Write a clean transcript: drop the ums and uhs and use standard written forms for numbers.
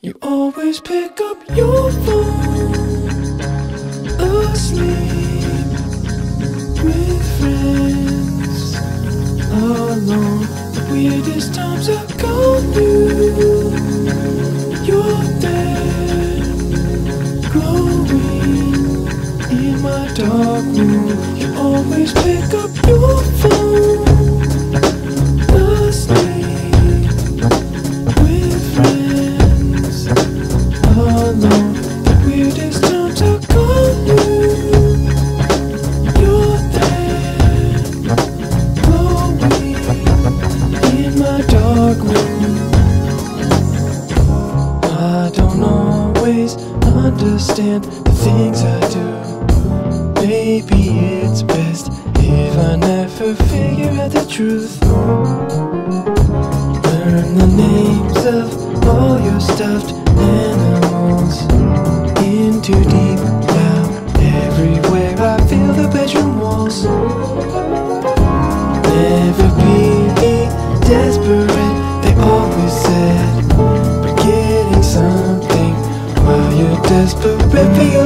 You always pick up your phone, asleep with friends, alone. The weirdest times I call you, you're there, glowing in my dark room. You always pick up your phone, asleep with friends, alone. The weirdest times I call you. I don't always understand the things I do. Maybe it's best if I never figure out the truth. Learn the names of all your stuffed animals. In too deep now, everywhere I feel the bedroom walls. Never be desperate, they always said, but getting something while you're desperate for your